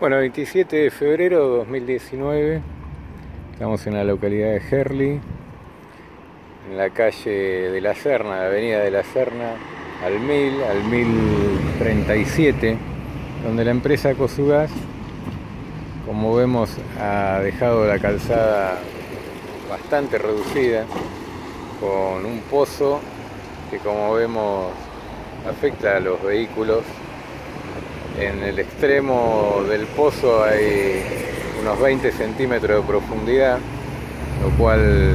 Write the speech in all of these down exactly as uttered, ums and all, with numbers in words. Bueno, veintisiete de febrero de dos mil diecinueve, estamos en la localidad de Gerli, en la calle de la Serna, la avenida de la Serna, al mil, al mil treinta y siete, donde la empresa COSUGAS, como vemos, ha dejado la calzada bastante reducida, con un pozo que, como vemos, afecta a los vehículos. En el extremo del pozo hay unos veinte centímetros de profundidad, lo cual,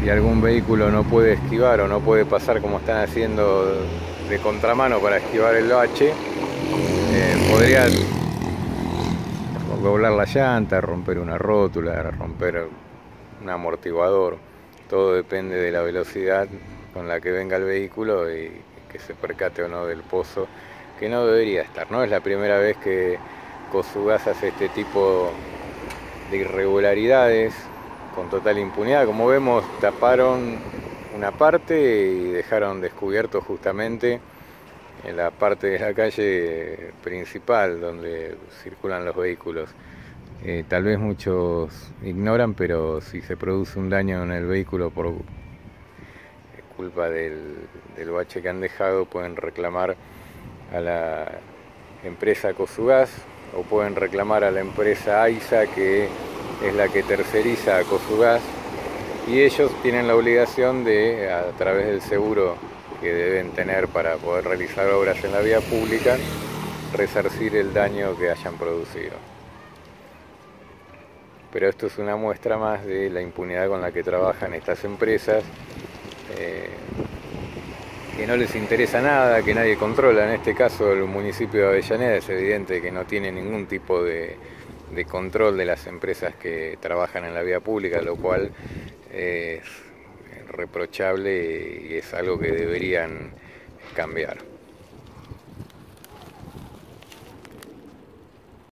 si algún vehículo no puede esquivar o no puede pasar como están haciendo de contramano para esquivar el bache, eh, podría doblar la llanta, romper una rótula, romper un amortiguador. Todo depende de la velocidad con la que venga el vehículo y que se percate o no del pozo, que no debería estar, ¿no? Es la primera vez que COSUGAS hace este tipo de irregularidades con total impunidad. Como vemos, taparon una parte y dejaron descubierto justamente en la parte de la calle principal donde circulan los vehículos. Eh, tal vez muchos ignoran, pero si se produce un daño en el vehículo por culpa del, del bache que han dejado, pueden reclamar a la empresa COSUGAS o pueden reclamar a la empresa AYSA, que es la que terceriza a COSUGAS, y ellos tienen la obligación de, a través del seguro que deben tener para poder realizar obras en la vía pública, resarcir el daño que hayan producido. Pero esto es una muestra más de la impunidad con la que trabajan estas empresas, eh, que no les interesa nada, que nadie controla. En este caso, el municipio de Avellaneda es evidente que no tiene ningún tipo de, de control de las empresas que trabajan en la vía pública, lo cual es reprochable y es algo que deberían cambiar.